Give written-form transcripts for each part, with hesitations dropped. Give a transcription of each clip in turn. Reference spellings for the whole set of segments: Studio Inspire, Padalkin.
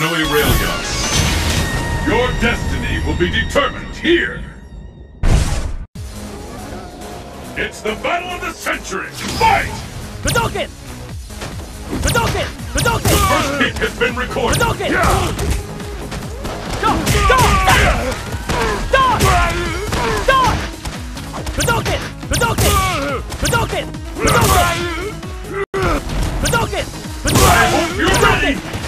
snowy rail yard. Your destiny will be determined here! It's the battle of the century! Fight! Padalkin! Padalkin! Padalkin! This kick has been recorded! Padalkin! Yeah. Go! Go! Dodge! Dodge! Padalkin! Padalkin! Padalkin! Padalkin! Padalkin! Padalkin! Padalkin! Padalkin! Dodge!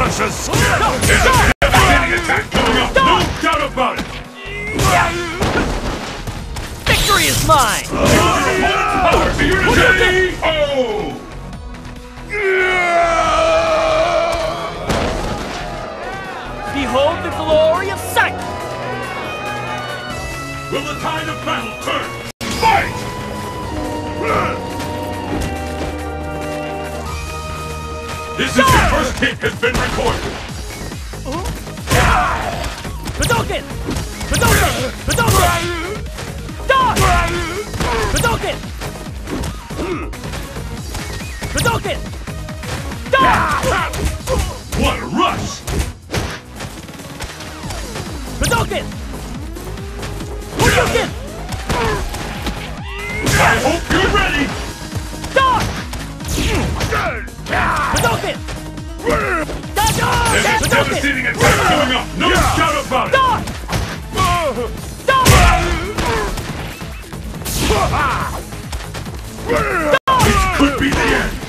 Russia's skill! There's a heavy attack coming up! No doubt about it! Victory is mine! Your opponent's power! Behold the glory of sight! Will the tide of battle turn? Fight! This is your first kick has been recorded! Padalkin! Padalkin! Padalkin! Dodge! Padalkin! Padalkin! Dodge! What a rush! Padalkin! Padalkin! I hope you're ready! Dodge! Padalkin! Dodge! There's a devastating attack coming up! No doubt about it! Dodge! Dodge! This could be the end!